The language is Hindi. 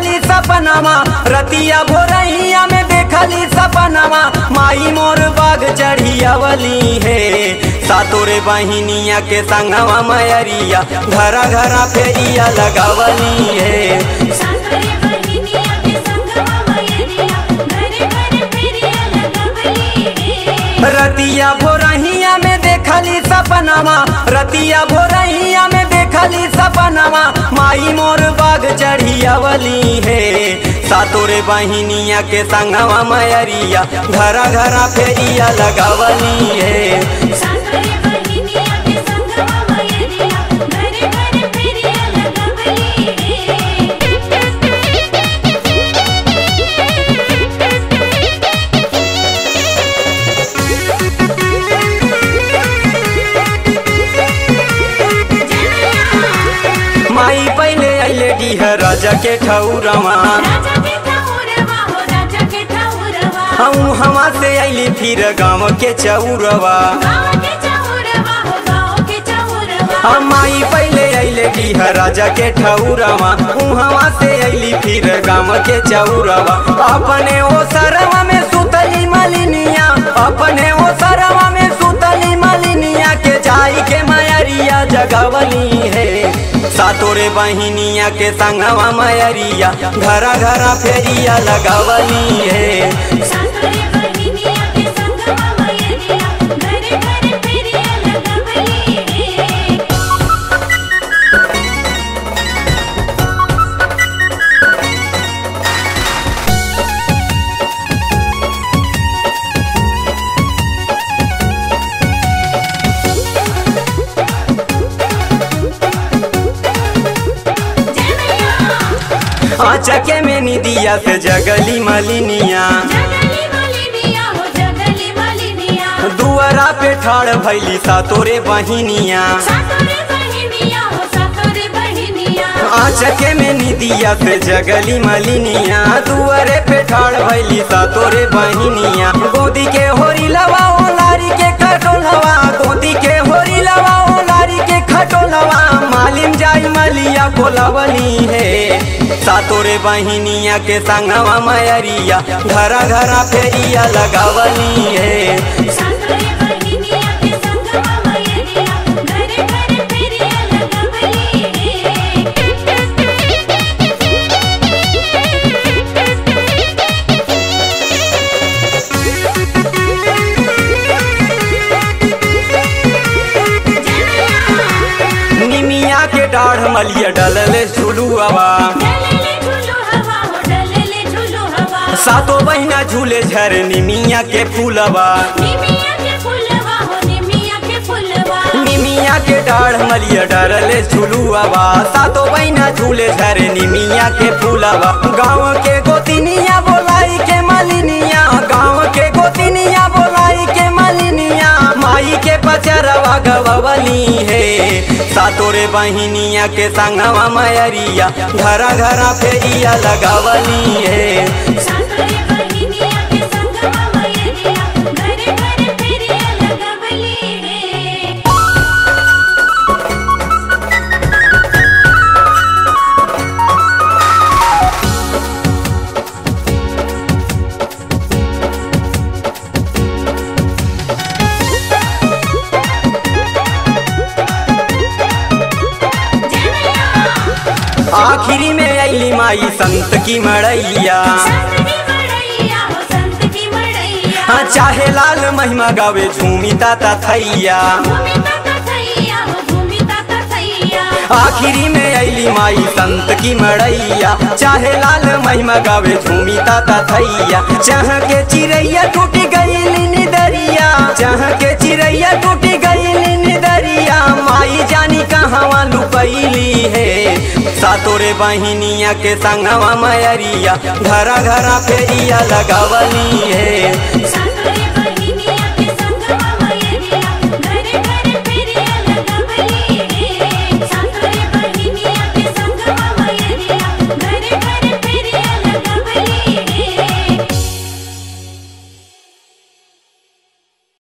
देखली सपनामा, रतिया भोरैया में देखली सपनामा, माई मोर बाग चढ़ियावली है, सातोरे बहिनिया के संगवा मयरिया घरा घरा फेरिया लगावली है। रतिया भोरहिया में देखली सपनामा, रतिया भोरहिया में देखली सपनामा, माई मोर बाग चढ़ियावली है, सातोरे बहिनिया के संगवा मयरिया घरा घरा फेरिया लगावली है। माई पहले आइले डीह राजा के ठौरवा, हम हवा से आइली फिर गाँव के चौरवा, हम माई पहले आइले डीह राजा के ठौरवा, हम हवा से आइली फिर गाँव के चौरवा, अपने ओ सरवा में सुतली मलिनिया, अपने ओ सरवा में सुतली मलिनिया के जाई के मयरिया जगावली है, सातोरे बहिनिया के संगवा मयरिया घरा घरा फेरिया लगावली है। चके में निदिया से जगली मलिनिया, दुआरा पे ठाड़ भैली सातोरे बहिनिया, आचके में निदिया से जगली मलिनिया, दुआरे पे ठाड़ भैली सातोरे बहिनिया, गोदी के होरी लवा ओ लारी के खटोलवा, गोदी के होरी लवा ओ लारी के खटोलवा, मालिम जाई मलिया बोलावली है, सातोरे बहिनिया के संगवा मयरिया घरा घरा फेरिया लगावली है। डाढ़ मलिया डलले झुलू हवा, सातो बहिना झूले झरनी मिया के फूलवा, निमिया के डाढ़ मलिया डलले झुलू हवा, सातो बहिना झूले झरनी मिया के फूलवा, गाँव के गोतिनिया बोलाई के मलिनिया, गाँव के गोतिनिया बोलाई के मलिनिया, माई के पचरवा गवावली है, सातोरे बहिनिया के संगवा मयरिया घरा घरा फेरिया लगावली है। आखिरी में आइली माई संत की मड़ैया, हाँ चाहे लाल महिमा गावे झूमी ताता थैया, आखिरी में आइली माई संत की मड़ैया, चाहे लाल महिमा गावे झूमी ताता थैया, जहाँ के चिड़ैया टूटी गईली निदरिया, जहाँ के चिड़ैया टूटी गईली निदरिया, माई जानी कहाँ लुपैली है, सातोरे बहिनिया के संगवा मयरिया घरा घरा फेरिया लगावली है।